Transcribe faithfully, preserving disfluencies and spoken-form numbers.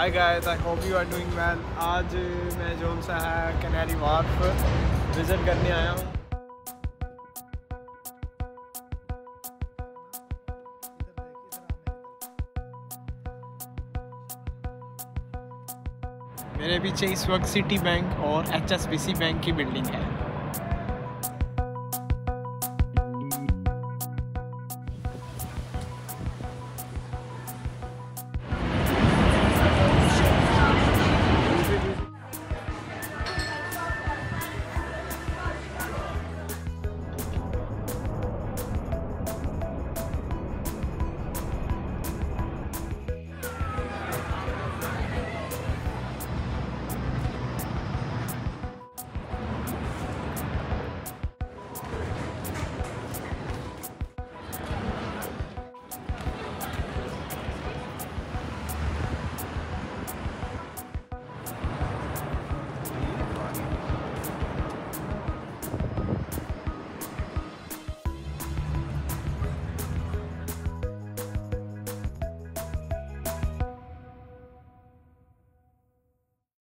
Hi guys, I hope you are doing well. आज मैं zone सा है कैनरी वार्फ विजिट करने आया हूँ। मेरे पीछे इस वक्त सिटी बैंक और H S B C bank की बिल्डिंग है।